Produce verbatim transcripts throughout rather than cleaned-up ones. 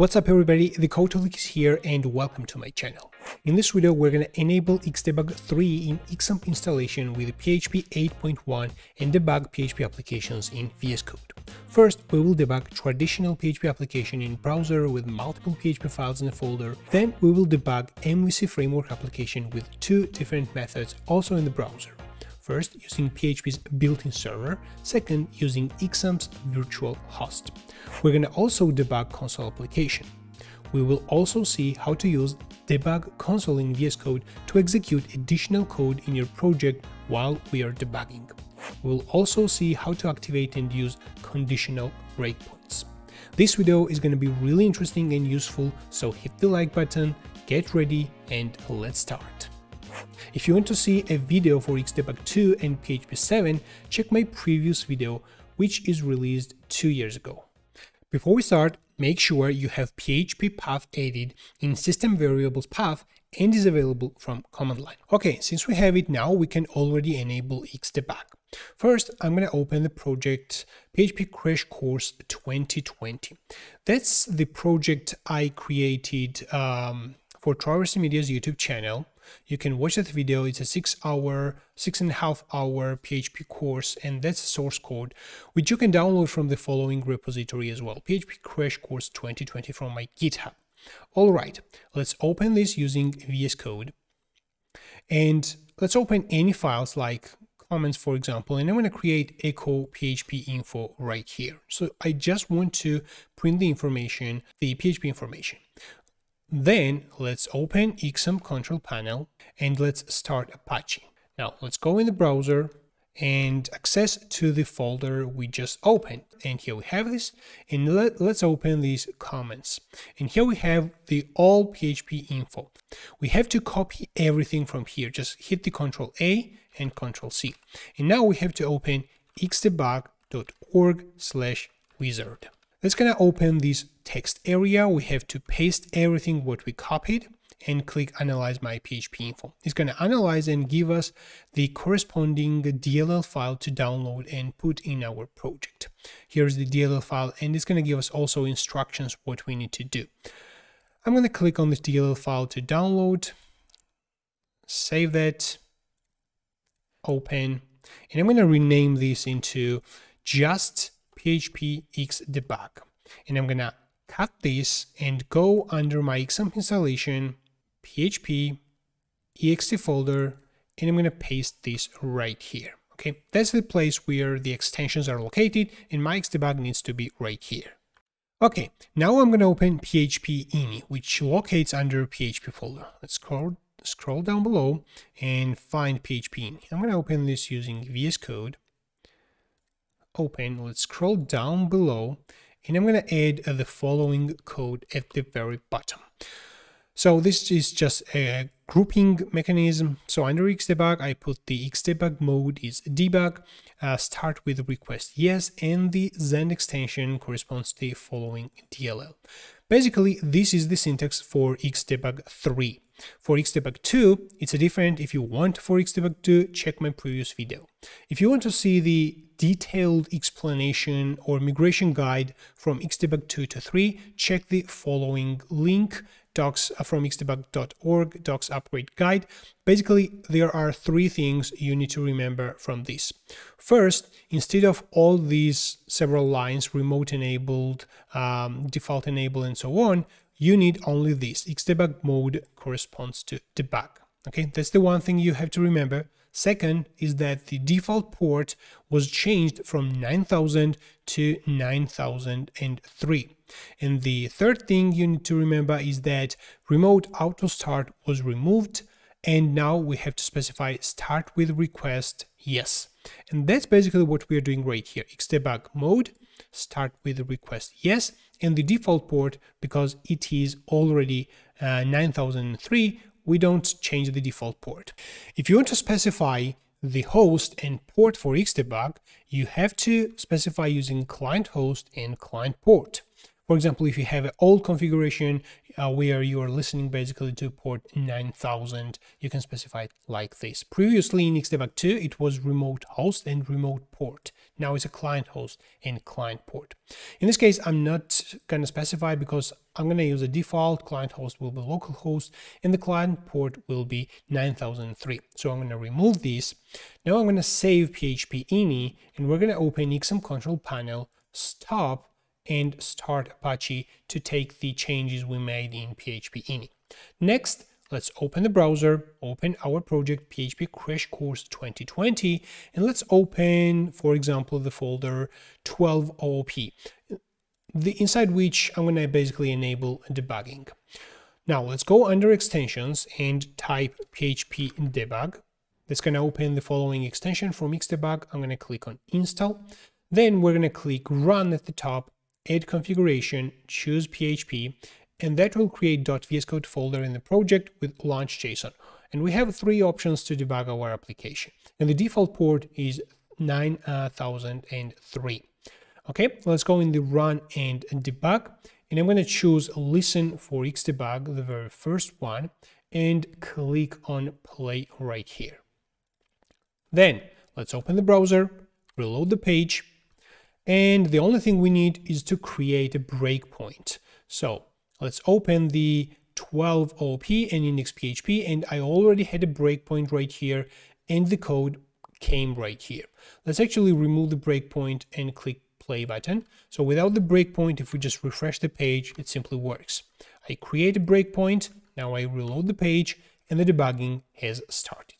What's up everybody, TheCodeholic is here and welcome to my channel. In this video we're going to enable Xdebug three in XAMPP installation with P H P eight point one and debug P H P applications in V S Code. First, we will debug traditional P H P application in browser with multiple P H P files in a folder, then we will debug M V C framework application with two different methods also in the browser. First, using P H P's built-in server, second, using XAMPP's virtual host. We're going to also debug console application. We will also see how to use debug console in V S Code to execute additional code in your project while we are debugging. We will also see how to activate and use conditional breakpoints. This video is going to be really interesting and useful, so hit the like button, get ready, and let's start. If you want to see a video for Xdebug two and P H P seven, check my previous video, which is released two years ago. Before we start, make sure you have P H P path added in system variables path and is available from command line. Okay, since we have it now, we can already enable Xdebug. First, I'm going to open the project P H P Crash Course twenty twenty. That's the project I created um, for Traverse Media's YouTube channel. You can watch that video. It's a six hour, six and a half hour P H P course, and that's source code, which you can download from the following repository as well, P H P Crash Course twenty twenty from my GitHub. All right, let's open this using V S Code. And let's open any files like comments, for example, and I'm going to create echo P H P info right here. So I just want to print the information, the P H P information. Then let's open XAMPP control panel and let's start Apache. Now let's go in the browser and access to the folder we just opened. And here we have this. And let, let's open these comments. And here we have the all P H P info. We have to copy everything from here. Just hit the control A and control C. And now we have to open xdebug.org slash wizard. That's going to open this text area. We have to paste everything what we copied and click analyze my P H P info. It's going to analyze and give us the corresponding D L L file to download and put in our project. Here's the D L L file, and it's going to give us also instructions what we need to do. I'm going to click on the D L L file to download, save that, open, and I'm going to rename this into just P H P Xdebug, and I'm gonna cut this and go under my XAMPP installation, P H P, ext folder, and I'm gonna paste this right here. Okay, that's the place where the extensions are located, and my Xdebug needs to be right here. Okay, now I'm gonna open php.ini, which locates under P H P folder. Let's scroll, scroll down below and find php.ini. I'm gonna open this using V S Code. Open, let's scroll down below, and I'm going to add uh, the following code at the very bottom. So this is just a grouping mechanism. So under Xdebug, I put the Xdebug mode is debug, uh, start with request yes, and the Zend extension corresponds to the following D L L. Basically, this is the syntax for Xdebug three. For Xdebug two, it's a different. If you want for Xdebug two, check my previous video. If you want to see the detailed explanation or migration guide from Xdebug two to three, check the following link, docs from xdebug dot org, docs upgrade guide. Basically, there are three things you need to remember from this. First, instead of all these several lines, remote enabled, um, default enabled, and so on, you need only this. Xdebug mode corresponds to debug. Okay, that's the one thing you have to remember. Second is that the default port was changed from nine thousand to nine thousand three. And the third thing you need to remember is that remote auto start was removed, and now we have to specify start with request yes. And that's basically what we are doing right here. Xdebug mode, start with request yes, and the default port, because it is already uh, nine thousand three, we don't change the default port. If you want to specify the host and port for Xdebug, you have to specify using client host and client port. For example, if you have an old configuration uh, where you are listening basically to port nine thousand, you can specify it like this. Previously in Xdebug two, it was remote host and remote port. Now it's a client host and client port. In this case, I'm not going to specify because I'm going to use a default. Client host will be localhost and the client port will be nine thousand three. So I'm going to remove this. Now I'm going to save php.ini and we're going to open X A M P P control panel, stop, and start Apache to take the changes we made in php.ini. Next, let's open the browser, open our project P H P Crash Course twenty twenty, and let's open, for example, the folder twelve O O P, the inside which I'm going to basically enable debugging. Now let's go under extensions and type php debug. That's going to open the following extension from Xdebug. I'm going to click on install. Then we're going to click run at the top, add configuration, choose P H P, and that will create .vs code folder in the project with launch dot J S O N. And we have three options to debug our application. And the default port is nine thousand three. Okay, let's go in the run and debug. And I'm going to choose listen for Xdebug, the very first one, and click on play right here. Then let's open the browser, reload the page. And the only thing we need is to create a breakpoint. So let's open the twelve O O P and index P H P, and I already had a breakpoint right here, and the code came right here. Let's actually remove the breakpoint and click play button. So without the breakpoint, if we just refresh the page, it simply works. I create a breakpoint, now I reload the page, and the debugging has started.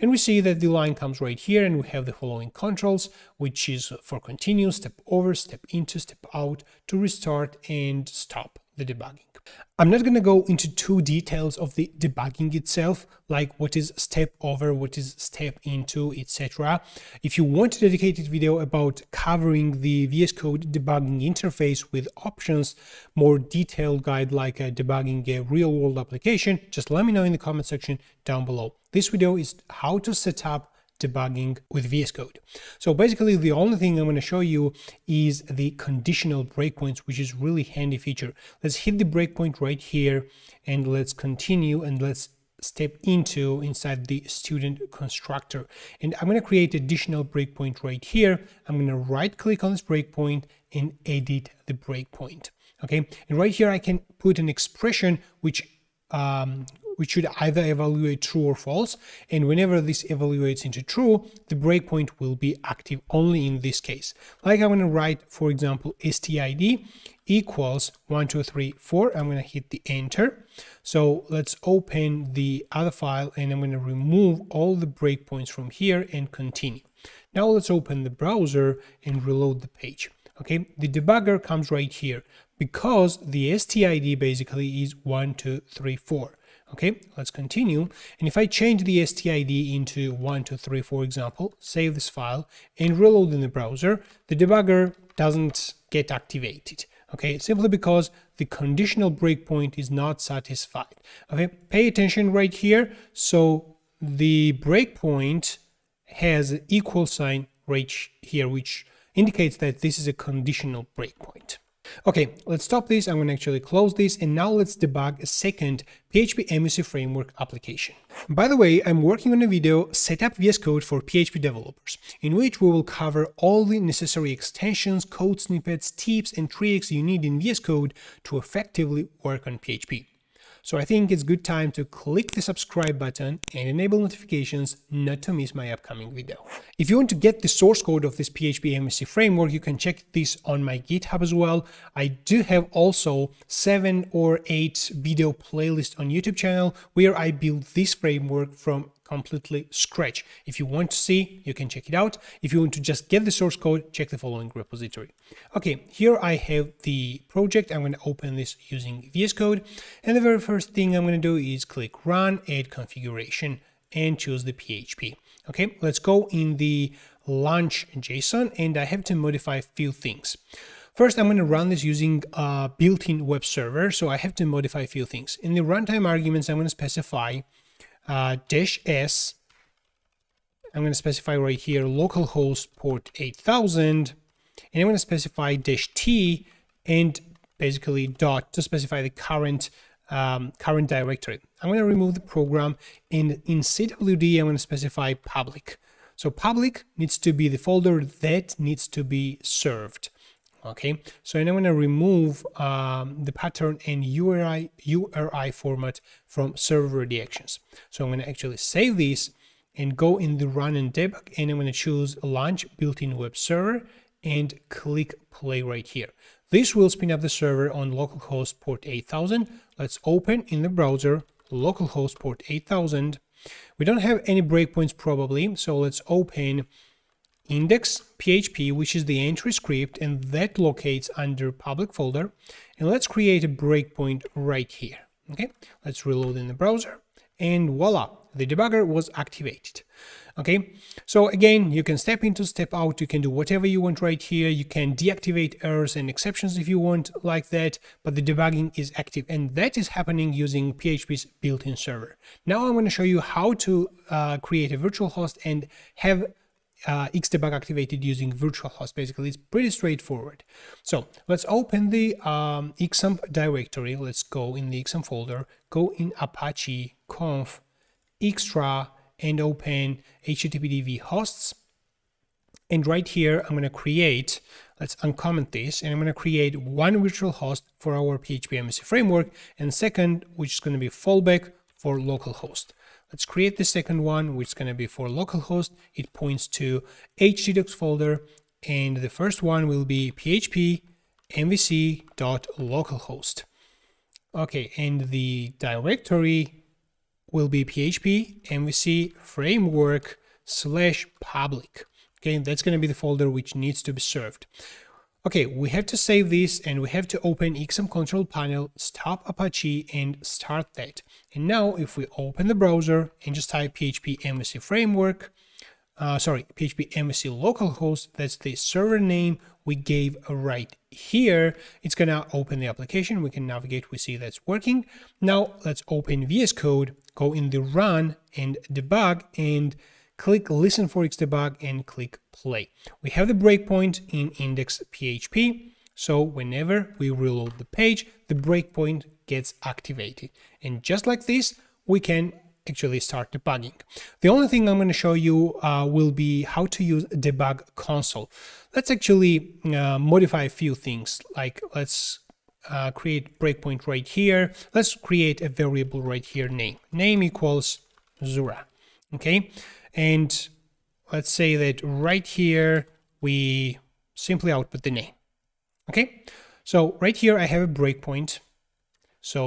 And we see that the line comes right here, and we have the following controls, which is for continue, step over, step into, step out, to restart and stop the debugging. I'm not going to go into too details of the debugging itself, like what is step over, what is step into, et cetera. If you want a dedicated video about covering the V S Code debugging interface with options, more detailed guide like a debugging a real-world application, just let me know in the comment section down below. This video is how to set up debugging with V S Code. So basically the only thing I'm going to show you is the conditional breakpoints, which is really handy feature. Let's hit the breakpoint right here and let's continue and let's step into inside the student constructor. And I'm going to create additional breakpoint right here. I'm going to right click on this breakpoint and edit the breakpoint. Okay. And right here I can put an expression which um, which should either evaluate true or false, and whenever this evaluates into true, the breakpoint will be active only in this case. Like I'm going to write, for example, stid equals one two three four. I'm going to hit the enter. So let's open the other file, and I'm going to remove all the breakpoints from here and continue. Now let's open the browser and reload the page. Okay, the debugger comes right here because the stid basically is one two three four. Okay, let's continue. And if I change the stid into one two three, for example, save this file and reload in the browser, the debugger doesn't get activated. Okay, simply because the conditional breakpoint is not satisfied. Okay, pay attention right here. So the breakpoint has an equal sign right here, which indicates that this is a conditional breakpoint. Okay, let's stop this. I'm going to actually close this, and now let's debug a second P H P M V C framework application. By the way, I'm working on a video, Set Up V S Code for P H P Developers, in which we will cover all the necessary extensions, code snippets, tips, and tricks you need in V S Code to effectively work on P H P. So I think it's good time to click the subscribe button and enable notifications not to miss my upcoming video. If you want to get the source code of this P H P M V C framework, you can check this on my GitHub as well. I do have also seven or eight video playlists on YouTube channel where I build this framework from completely scratch. If you want to see, you can check it out. If you want to just get the source code, check the following repository. Okay, here I have the project. I'm going to open this using V S Code. And the very first thing I'm going to do is click Run, Add Configuration, and choose the P H P. Okay, let's go in the launch dot J S O N, and I have to modify a few things. First, I'm going to run this using a built-in web server, so I have to modify a few things. In the runtime arguments, I'm going to specify Uh, dash s, I'm going to specify right here localhost port eight thousand, and I'm going to specify dash t and basically dot to specify the current um, current directory. I'm going to remove the program, and in C W D I'm going to specify public. So public needs to be the folder that needs to be served. Okay, so and I'm going to remove um, the pattern and U R I U R I format from server redirections. So I'm going to actually save this and go in the run and debug, and I'm going to choose launch built-in web server and click play right here. This will spin up the server on localhost port eight thousand. Let's open in the browser localhost port eight thousand. We don't have any breakpoints probably, so let's open index.php, which is the entry script, and that locates under public folder. And let's create a breakpoint right here. Okay, let's reload in the browser, and voila, the debugger was activated. Okay, so again, you can step into, step out, you can do whatever you want right here. You can deactivate errors and exceptions if you want like that, but the debugging is active, and that is happening using P H P's built-in server. Now I'm going to show you how to uh, create a virtual host and have Uh, Xdebug activated using virtualhost. Basically, it's pretty straightforward. So let's open the um, XAMPP directory. Let's go in the XAMPP folder, go in Apache conf extra, and open httpdv hosts. And right here, I'm going to create. Let's uncomment this, and I'm going to create one virtual host for our P H P M V C framework, and second, which is going to be fallback for localhost. Let's create the second one, which is going to be for localhost. It points to htdocs folder, and the first one will be php m v c dot localhost. Okay, and the directory will be php m v c framework slash public. Okay, that's going to be the folder which needs to be served. Okay, we have to save this, and we have to open XAMPP control panel, stop Apache, and start that. And now if we open the browser and just type php m v c framework, uh, sorry, php m v c localhost, that's the server name we gave right here, it's going to open the application. We can navigate, we see that's working. Now let's open V S Code, go in the run and debug, and click listen for Xdebug and click play. We have the breakpoint in index.php, so whenever we reload the page, the breakpoint gets activated. And just like this, we can actually start debugging. The only thing I'm going to show you uh, will be how to use debug console. Let's actually uh, modify a few things, like let's uh, create breakpoint right here. Let's create a variable right here, name. Name equals Zura. Okay, and let's say that right here we simply output the name. Okay, so right here I have a breakpoint, so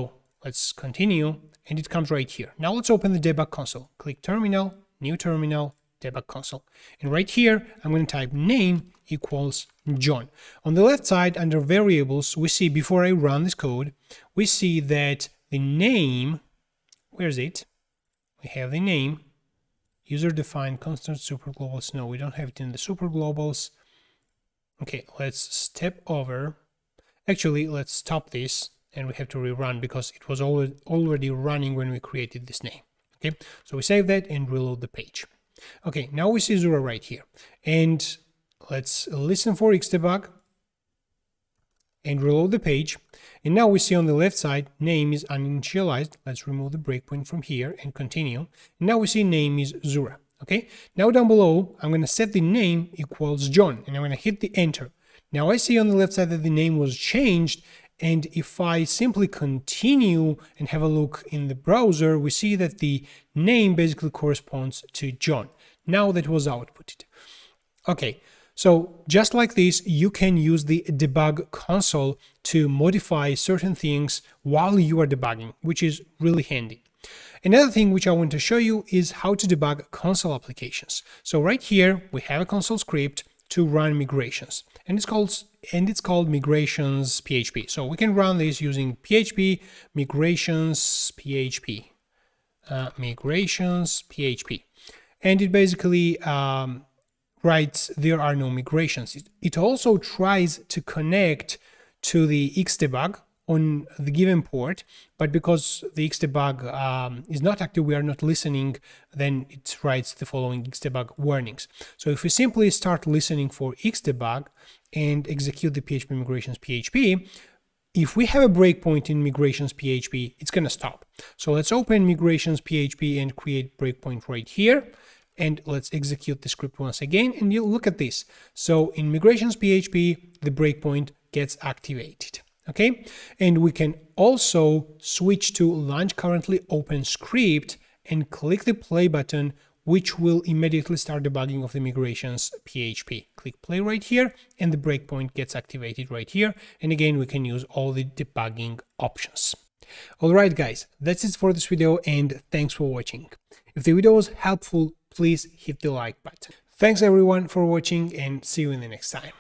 let's continue, and it comes right here. Now let's open the debug console, click terminal, new terminal, debug console, and right here I'm going to type name equals John. On the left side under variables, we see, before I run this code, we see that the name, where is it, we have the name user-defined constant superglobals. No, we don't have it in the superglobals. Okay, let's step over. Actually, let's stop this, and we have to rerun because it was already running when we created this name. Okay, so we save that and reload the page. Okay, now we see Zura right here. And let's listen for Xdebug and reload the page. And now we see on the left side, name is uninitialized. Let's remove the breakpoint from here and continue. Now we see name is Zura. Okay, now down below, I'm going to set the name equals John, and I'm going to hit the enter. Now I see on the left side that the name was changed. And if I simply continue and have a look in the browser, we see that the name basically corresponds to John. Now that was outputted. Okay. So just like this, you can use the debug console to modify certain things while you are debugging, which is really handy. Another thing which I want to show you is how to debug console applications. So right here, we have a console script to run migrations, and it's called, and it's called migrations P H P. So we can run this using php migrations php, uh, migrations php. And it basically... Um, writes there are no migrations. It, it also tries to connect to the Xdebug on the given port, but because the Xdebug um, is not active, we are not listening, then it writes the following Xdebug warnings. So if we simply start listening for Xdebug and execute the php migrations php, if we have a breakpoint in migrations P H P, it's going to stop. So let's open migrations P H P and create breakpoint right here. And let's execute the script once again, and you'll look at this. So in migrations P H P, the breakpoint gets activated. Okay, and we can also switch to launch currently open script and click the play button, which will immediately start debugging of the migrations P H P. Click play right here, and the breakpoint gets activated right here. And again, we can use all the debugging options. All right, guys, that's it for this video, and thanks for watching. If the video was helpful, please hit the like button. Thanks everyone for watching, and see you in the next time.